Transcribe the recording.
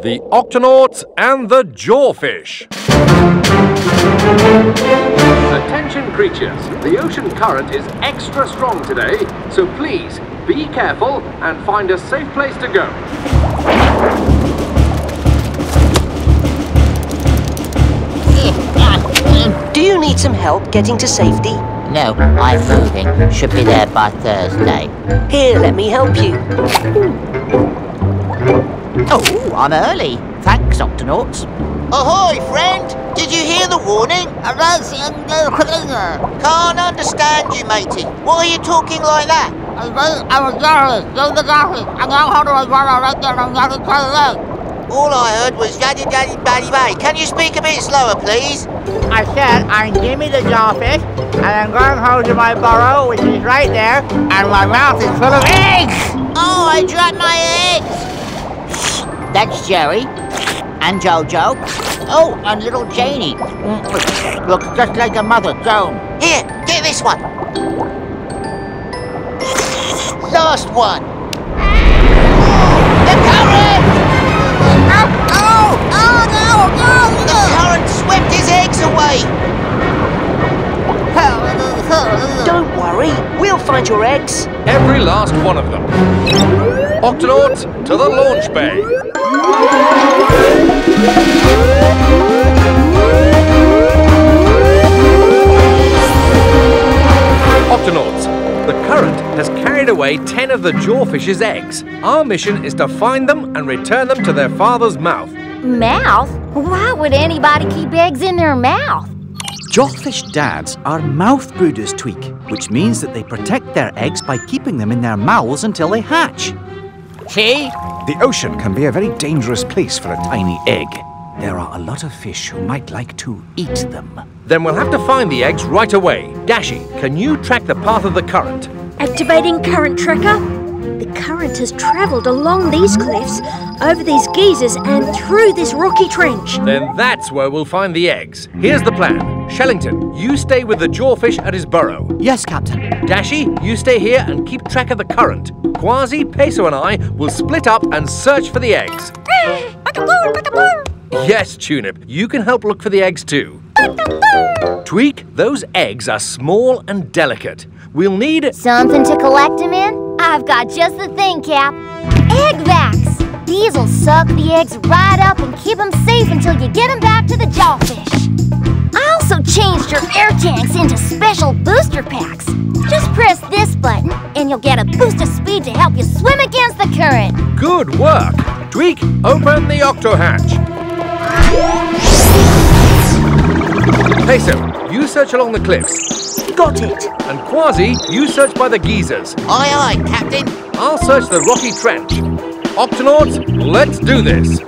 The Octonauts and the Jawfish. Attention creatures, the ocean current is extra strong today, so please be careful and find a safe place to go. Do you need some help getting to safety? No, I'm moving. Should be there by Thursday. Here, let me help you. Oh, I'm early. Thanks, Octonauts. Ahoy, friend! Did you hear the warning? Can't understand you, matey. Why are you talking like that? All I heard was yaddy daddy baddy bay. Can you speak a bit slower, please? I said, I'm Jimmy the Jawfish, and I'm going home to my burrow, which is right there, and my mouth is full of eggs! Oh, I dropped my eggs! That's Jerry. And Jojo. Oh, and little Janie. Looks just like a mother zone. Here, get this one. Last one. The current! Oh, oh no, no, no! The current swept his eggs away. Don't worry, we'll find your eggs. Every last one of them. Octonauts to the launch bay. Octonauts, the current has carried away 10 of the jawfish's eggs. Our mission is to find them and return them to their father's mouth. Mouth? Why would anybody keep eggs in their mouth? Jawfish dads are mouth brooders, Tweak, which means that they protect their eggs by keeping them in their mouths until they hatch. See? The ocean can be a very dangerous place for a tiny egg. There are a lot of fish who might like to eat them. Then we'll have to find the eggs right away. Dashi, can you track the path of the current? Activating current tracker. The current has travelled along these cliffs, over these geysers and through this rocky trench. Then that's where we'll find the eggs. Here's the plan. Shellington, you stay with the jawfish at his burrow. Yes, Captain. Dashi, you stay here and keep track of the current. Quasi, Peso and I will split up and search for the eggs. Yes, Tunip, you can help look for the eggs too. Tweak, those eggs are small and delicate. We'll need... something to collect them in? I've got just the thing, Cap. Egg vacs! These will suck the eggs right up and keep them safe until you get them back to the jawfish. I also changed your air tanks into special booster packs. Just press this button and you'll get a boost of speed to help you swim against the current. Good work! Tweak, open the octo-hatch. Peso, you search along the cliffs. Got it. And Quasi, you search by the geysers. Aye, aye, Captain. I'll search the rocky trench. Octonauts, let's do this.